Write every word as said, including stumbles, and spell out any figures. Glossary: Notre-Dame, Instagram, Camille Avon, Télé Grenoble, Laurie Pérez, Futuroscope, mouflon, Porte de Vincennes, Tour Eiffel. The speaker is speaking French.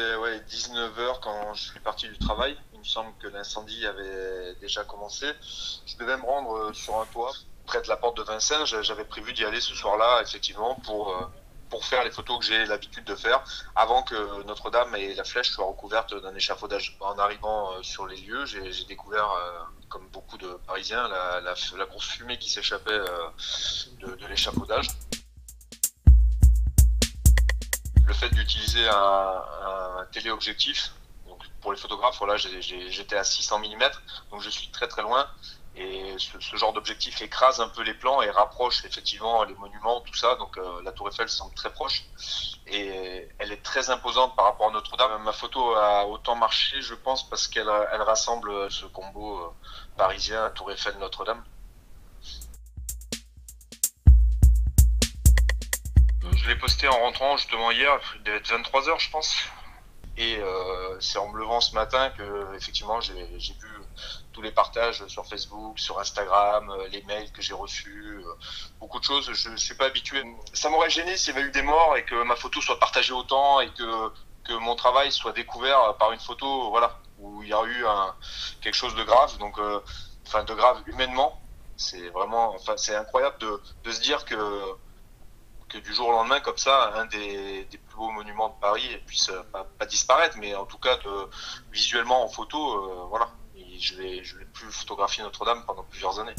c'était ouais, dix-neuf heures quand je suis parti du travail. Il me semble que l'incendie avait déjà commencé. Je devais me rendre sur un toit près de la porte de Vincennes. J'avais prévu d'y aller ce soir-là, effectivement, pour, pour faire les photos que j'ai l'habitude de faire avant que Notre-Dame et la flèche soient recouvertes d'un échafaudage. En arrivant sur les lieux, j'ai, j'ai découvert, comme beaucoup de Parisiens, la, la, la grosse fumée qui s'échappait de, de l'échafaudage. Le fait d'utiliser un, un téléobjectif, donc pour les photographes, voilà, j'ai, j'ai, j'étais à six cents millimètres, donc je suis très très loin, et ce, ce genre d'objectif écrase un peu les plans et rapproche effectivement les monuments, tout ça, donc euh, la Tour Eiffel semble très proche, et elle est très imposante par rapport à Notre-Dame. Ma photo a autant marché, je pense, parce qu'elle elle rassemble ce combo euh, parisien, Tour Eiffel, Notre-Dame. Je l'ai posté en rentrant justement hier, il devait être vingt-trois heures je pense. Et euh, c'est en me levant ce matin que effectivement j'ai vu tous les partages sur Facebook, sur Instagram, les mails que j'ai reçus, euh, beaucoup de choses, je ne suis pas habitué. Ça m'aurait gêné s'il y avait eu des morts et que ma photo soit partagée autant et que, que mon travail soit découvert par une photo, voilà, où il y a eu un, quelque chose de grave, donc euh, enfin de grave humainement. C'est vraiment, enfin c'est incroyable de, de se dire que que du jour au lendemain, comme ça, un des, des plus beaux monuments de Paris puisse euh, pas, pas disparaître, mais en tout cas, de, visuellement, en photo, euh, voilà. Et je vais, je vais plus photographier Notre-Dame pendant plusieurs années.